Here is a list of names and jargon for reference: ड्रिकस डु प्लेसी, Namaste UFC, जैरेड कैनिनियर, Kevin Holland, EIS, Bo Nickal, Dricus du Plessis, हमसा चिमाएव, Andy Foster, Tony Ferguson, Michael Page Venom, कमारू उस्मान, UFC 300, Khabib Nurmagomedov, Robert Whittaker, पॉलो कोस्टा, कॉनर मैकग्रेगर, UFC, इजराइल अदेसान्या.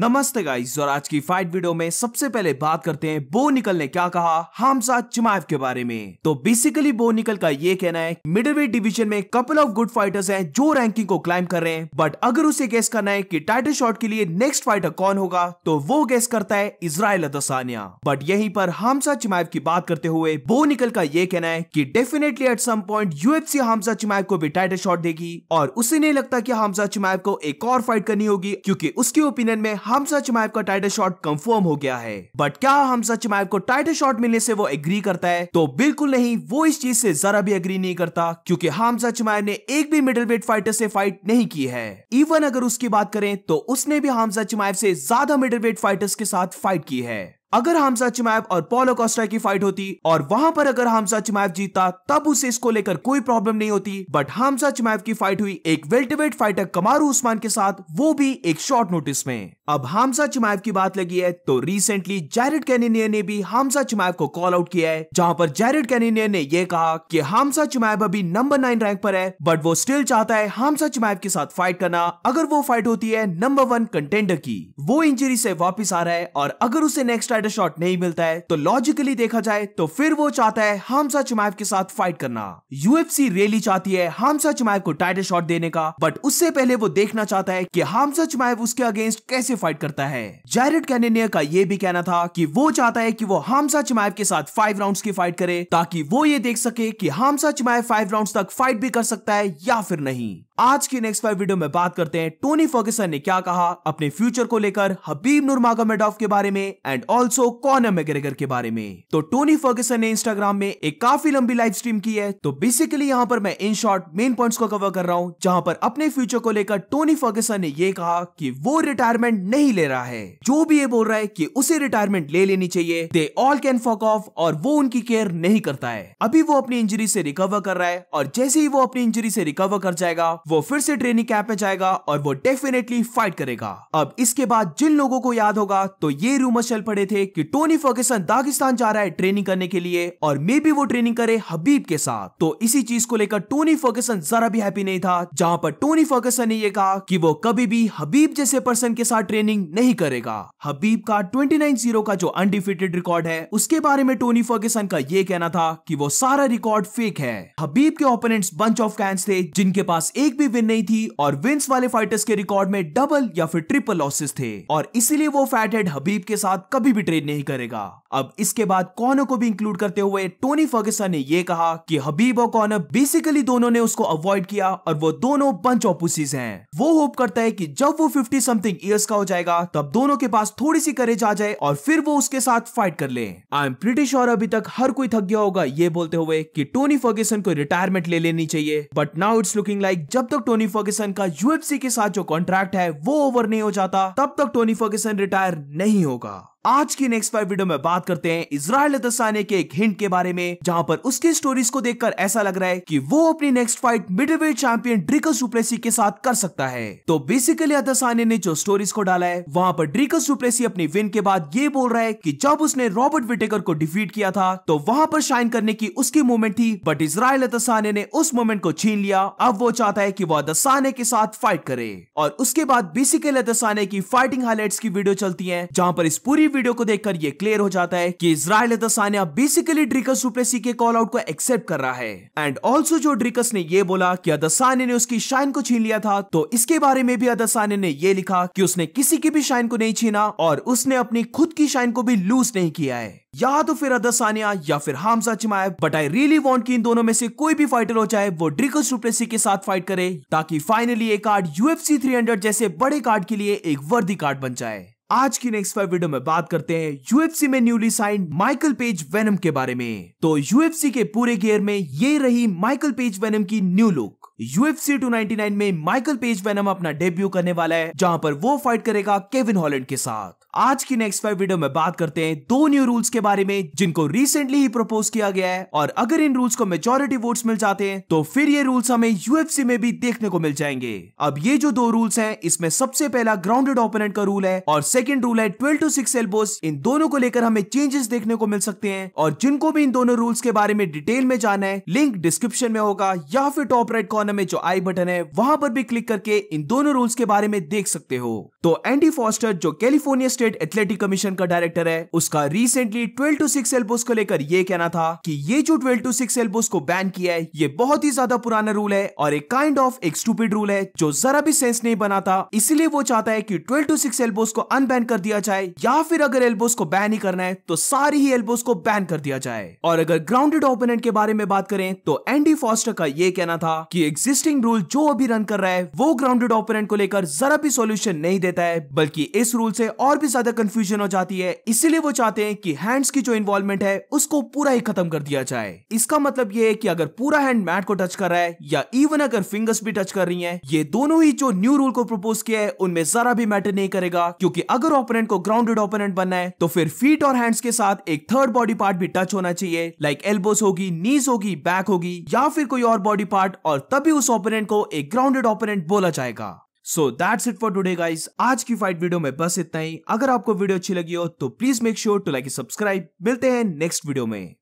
नमस्ते गाइस, और आज की फाइट वीडियो में सबसे पहले बात करते हैं बो निकल ने क्या कहा हमसा चिमाएव के बारे में। तो बेसिकली बो निकल का ये कहना है मिडलवेट डिवीजन में कपल ऑफ गुड फाइटर्स हैं जो रैंकिंग को क्लाइम कर रहे हैं, बट अगर उसे गेस करना है कि टाइटल शॉट के लिए नेक्स्ट फाइटर कौन होगा तो वो गेस करता है इजराइल अदेसान्या। बट यहीं पर हमसा चिमाएव की बात करते हुए बो निकल का ये कहना है कि definitely at some point UFC हमसा चिमाएव को भी टाइटल शॉट देगी और उसे नहीं लगता कि हमसा चिमाएव को एक और फाइट करनी होगी क्योंकि उसके ओपिनियन में हमसा चिमाएव का टाइटल शॉट कंफर्म हो गया है। बट क्या हमसा चिमाएव को टाइटल शॉट मिलने से वो एग्री करता है? तो बिल्कुल नहीं, वो इस चीज से जरा भी एग्री नहीं करता क्योंकि हमसा चिमाएव ने एक भी मिडिलवेट फाइटर से फाइट नहीं की है। इवन अगर उसकी बात करें तो उसने भी हमसा चिमाएव से ज्यादा मिडिलवेट फाइटर्स के साथ फाइट की है। अगर हमसा चिमाएव और पॉलो कोस्टा की फाइट होती और वहां पर अगर हमसा चिमाएव जीता तब उसे इसको लेकर कोई प्रॉब्लम नहीं होती, बट हमसा चिमाएव की फाइट हुई एक वेल्टरवेट फाइटर कमारू उस्मान के साथ, वो भी एक शॉर्ट नोटिस में। अब हमसा चिमाएव की बात लगी है तो रिसेंटली जैरेड कैनिनियर ने भी हमसा चिमाएव को कॉल आउट किया है, जहां पर जैरेड कैनिनियर ने यह कहा कि हमसा चिमाएव अभी नंबर 9 रैंक पर है बट वो स्टिल चाहता है हमसा चिमाएव के साथ फाइट करना अगर वो फाइट होती है नंबर 1 कंटेंडर की। वो इंजरी से वापिस आ रहा है और अगर उसे नेक्स्ट शॉट नहीं मिलता है तो लॉजिकली देखा जाए तो फिर वो चाहता है हमसा चिमाएव के साथ फाइट करना। UFC रियली चाहती है हमसा चिमाएव को टाइटल शॉट देने का, बट उससे पहले वो देखना चाहता है कि हमसा चिमाएव उसके अगेंस्ट कैसे फाइट करता है। जैरेड कैनिनियर का ये भी कहना था कि वो चाहता है कि वो हमसा चिमाएव के साथ 5 राउंड्स की फाइट करे ताकि वो ये देख सके कि हमसा चिमाएव 5 राउंड्स तक फाइट भी कर सकता है या फिर नहीं। आज की नेक्स्ट फाइट वीडियो में बात करते हैं टोनी फर्ग्यूसन ने क्या कहा अपने फ्यूचर को लेकर हबीब नूरमागोमेडोव के बारे में एंड ऑल्सो कॉनर मैकग्रेगर के बारे में। तो टोनी फर्ग्यूसन ने इंस्टाग्राम में एक काफी लंबी लाइव स्ट्रीम की है, तो बेसिकली यहाँ पर मैं इन शॉर्ट मेन पॉइंट्स को कवर कर रहा हूँ, जहां पर अपने फ्यूचर को लेकर टोनी फर्ग्यूसन ने यह कहा कि वो रिटायरमेंट नहीं ले रहा है। जो भी ये बोल रहा है कि उसे रिटायरमेंट ले लेनी चाहिए, they all can fuck off, और वो उनकी केयर नहीं करता है। अभी वो अपनी इंजरी से रिकवर कर रहा है और जैसे ही वो अपनी इंजरी से रिकवर कर जाएगा वो फिर से ट्रेनिंग कैंप में जाएगा और वो डेफिनेटली फाइट करेगा। अब इसके बाद जिन लोगों को याद होगा तो ये रूमर चल पड़े थे कि टोनी फर्ग्यूसन दागिस्तान जा रहा है ट्रेनिंग करने के लिए और मे बी वो ट्रेनिंग करे हबीब के साथ। तो इसी चीज को लेकर टोनी फर्ग्यूसन जरा भी हैप्पी नहीं था, जहां पर टोनी फर्ग्यूसन ने यह कहा कि वो कभी भी हबीब जैसे पर्सन के साथ ट्रेनिंग नहीं करेगा। हबीब का 29-0 का जो अनडिफिटेड रिकॉर्ड है उसके बारे में टोनी फर्ग्यूसन का यह कहना था कि वो सारा रिकॉर्ड फेक है। हबीब के ओपोनेंट्स बंच ऑफ कैंस थे जिनके पास एक भी विन नहीं थी और विंस वाले फाइटर्स के रिकॉर्ड में डबल या फिर ट्रिपल लॉसेस थे और इसीलिए वो फैटेड हबीब के साथ कभी भी ट्रेड नहीं करेगा। अब इसके बाद कॉनर को भी इंक्लूड करते हुए टोनी फर्ग्यूसन ने यह कहा कि हबीब और कॉनर बेसिकली दोनों ने उसको अवॉइड किया और वो दोनों बंच ऑफ पुसीज हैं। वो होप करता है कि जब वो 50 something ईयर्स का हो जाएगा तब दोनों के पास थोड़ी सी करेज आ जाए और फिर वो उसके साथ फाइट कर ले। आई एम प्रीटी श्योर अभी तक हर कोई थक गया होगा ये बोलते हुए कि टोनी फर्ग्यूसन को रिटायरमेंट ले लेनी चाहिए, but now it's looking like जब तक टोनी फर्ग्यूसन का UFC के साथ जो कॉन्ट्रैक्ट है वो ओवर नहीं हो जाता तब तक टोनी फर्ग्यूसन रिटायर नहीं होगा। आज की नेक्स्ट फाइट वीडियो में बात करते हैं इजराइल अदेसान्या के एक हिंट के बारे में, जहां पर उसकी स्टोरीज को देखकर ऐसा लग रहा है कि वो अपनी next fight middleweight champion ड्रिकस डु प्लेसी के साथ कर सकता है। तो बेसिकली अदेसान्या ने जो स्टोरीज को डाला है वहां पर ड्रिकस डु प्लेसी अपनी विन के बाद ये बोल रहा है कि जब उसने रॉबर्ट विटेकर को डिफीट किया था तो वहां पर शाइन करने की उसकी मोमेंट थी, बट इजराइल अदेसान्या ने उस मोमेंट को छीन लिया। अब वो चाहता है कि वो अदेसान्या के साथ फाइट करे और उसके बाद बेसिकली अदेसान्या की फाइटिंग हाईलाइट्स की वीडियो चलती है, जहां पर इस पूरी वीडियो को देखकर ये क्लियर हो जाता है कि इजराइल अदेसान्या basically ड्रिकस डु प्लेसी के कॉल आउट को एक्सेप्ट कर रहा है। एंड ऑल्सो जो ड्रिकस ने ये बोला कि अदेसान्या ने उसकी शाइन को छीन लिया था तो इसके बारे में भी अदेसान्या ने ये लिखा कि उसने किसी की भी शाइन को नहीं छीना और उसने अपनी खुद की शाइन को भी लूज नहीं किया है। या तो फिर अदेसान्या या फिर हमसा चिमाएव, but I really want कि इन दोनों में से कोई भी फाइटर हो चाहे वो ड्रिकस डु प्लेसी के साथ फाइट करे ताकि फाइनली ये कार्ड UFC 300 जैसे बड़े कार्ड के लिए एक वर्दी कार्ड बन जाए। आज की नेक्स्ट फाइट वीडियो में बात करते हैं UFC में newly signed Michael Page Venom के बारे में। तो UFC के पूरे गियर में ये रही माइकल पेज वेनम की न्यू लुक। UFC 299 में माइकल पेज वेनम अपना डेब्यू करने वाला है, जहां पर वो फाइट करेगा केविन हॉलैंड के साथ। आज की नेक्स्ट 5 वीडियो में बात करते हैं 2 न्यू रूल्स के बारे में जिनको रिसेंटली ही प्रपोज किया गया है, और अगर इन रूल्स को मेजॉरिटी वोट्स मिल जाते हैं तो फिर ये रूल्स हमें यूएफसी में भी देखने को मिल जाएंगे। अब ये जो 2 रूल्स हैं, इसमें सबसे पहला ग्राउंडेड ओपोनेंट का रूल है और सेकंड रूल है 12 to 6 एल्बोस। इन दोनों को लेकर हमें चेंजेस देखने को मिल सकते हैं, और जिनको भी इन दोनों रूल्स के बारे में डिटेल में जाना है, लिंक डिस्क्रिप्शन में होगा या फिर टॉप राइट कॉर्नर में जो आई बटन है वहां पर भी क्लिक करके इन दोनों रूल्स के बारे में देख सकते हो। तो एंडी फॉस्टर जो कैलिफोर्निया स्टेट एथलेटिक कमीशन का डायरेक्टर है, उसका रिसेंटली 12 to 6 एल्बोस को लेकर ये कहना था कि ये जो 12 to 6 एल्बोस को बैन किया है ये बहुत ही ज्यादा पुराना रूल है और एक काइंड ऑफ एक स्टूपिड रूल है जो जरा भी सेंस नहीं बनाता, इसलिए वो चाहता है कि 12 to 6 एल्बोस को अनबैन कर दिया जाए, या फिर अगर एल्बोस को बैन ही करना है तो सारी ही एल्बोस को बैन कर दिया जाए। और अगर ग्राउंडेड ओपोनेंट के बारे में बात करें तो एंडी फॉस्टर का ये कहना था कि एग्जिस्टिंग रूल जो अभी रन कर रहा है वो ग्राउंडेड ओपोनेंट को लेकर जरा भी सोल्यूशन नहीं देता है, बल्कि इस रूल से और भी ज्यादा कंफ्यूजन हो जाती है, इसीलिए वो चाहते हैं कि हैंड्स की जो इन्वॉल्वमेंट है उसको पूरा ही खत्म कर दिया जाए। इसका मतलब ये है कि अगर पूरा हैंड मैट को टच कर रहा है या इवन अगर फिंगर्स भी टच कर रही हैं, ये दोनों ही जो न्यू रूल को प्रपोज किया है उनमें जरा भी मैटर नहीं करेगा, क्योंकि अगर ओपोनेंट को ग्राउंडेड ओपोनेंट बनना है तो फिर फीट और हैंड्स के साथ एक थर्ड बॉडी पार्ट भी टच होना चाहिए, लाइक एल्बोस होगी, नीज होगी, बैक होगी या फिर कोई और बॉडी पार्ट, और तभी उस ओपोनेंट को एक ग्राउंडेड ओपोनेंट बोला जाएगा। So that's it for today guys, आज की फाइट वीडियो में बस इतना ही। अगर आपको वीडियो अच्छी लगी हो तो please make sure to like and subscribe. मिलते हैं नेक्स्ट वीडियो में।